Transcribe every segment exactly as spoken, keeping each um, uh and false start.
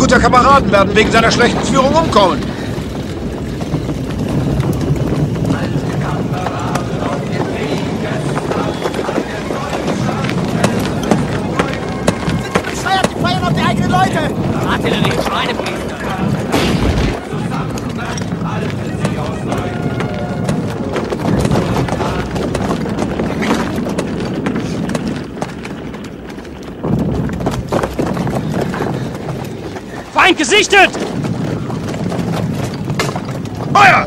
guter Kameraden werden wegen seiner schlechten Führung umkommen. Gesichtet! Feuer!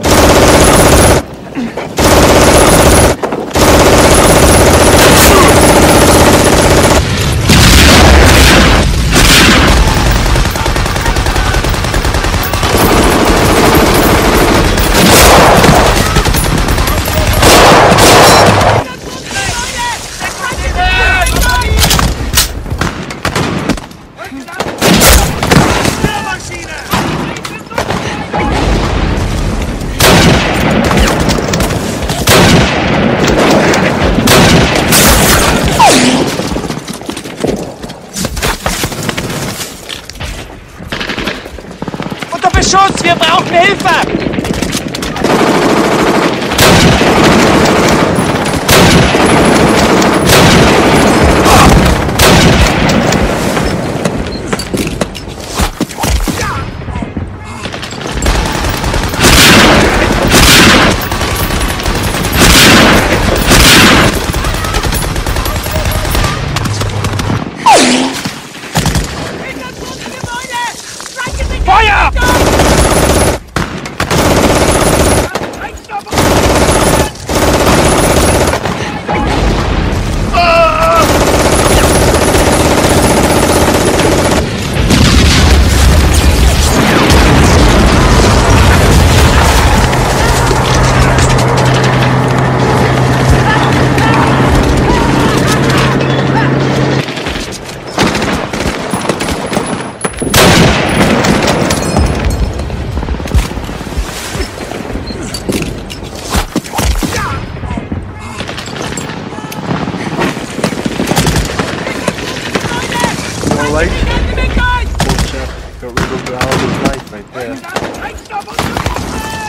Wir brauchen Hilfe!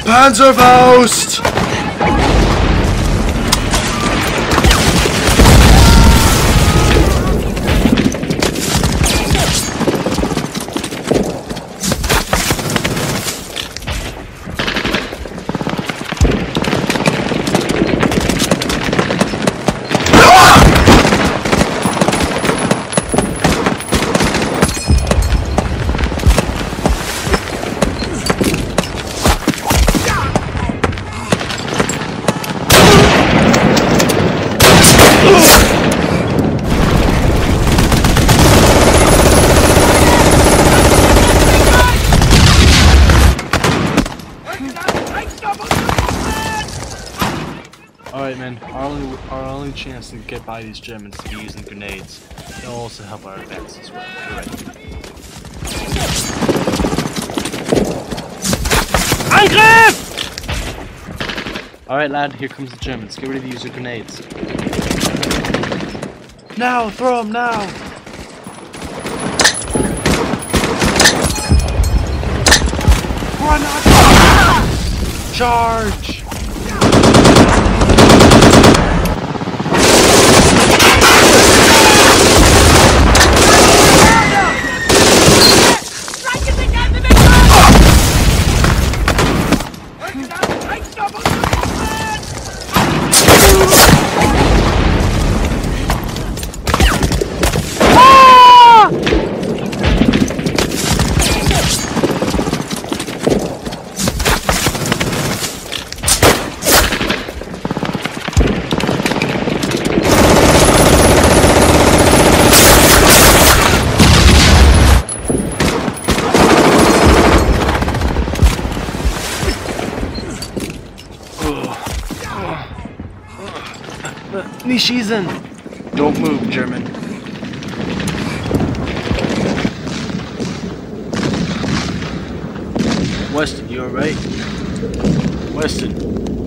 Panzerfaust! Chance to get by these Germans to be using grenades. It'll also help our advance as well. Angriff! Alright lad, here comes the Germans. Get rid of the user grenades. Now! Throw them now! Run on! Charge! She's in. Don't move, German. Weston, you alright? Weston.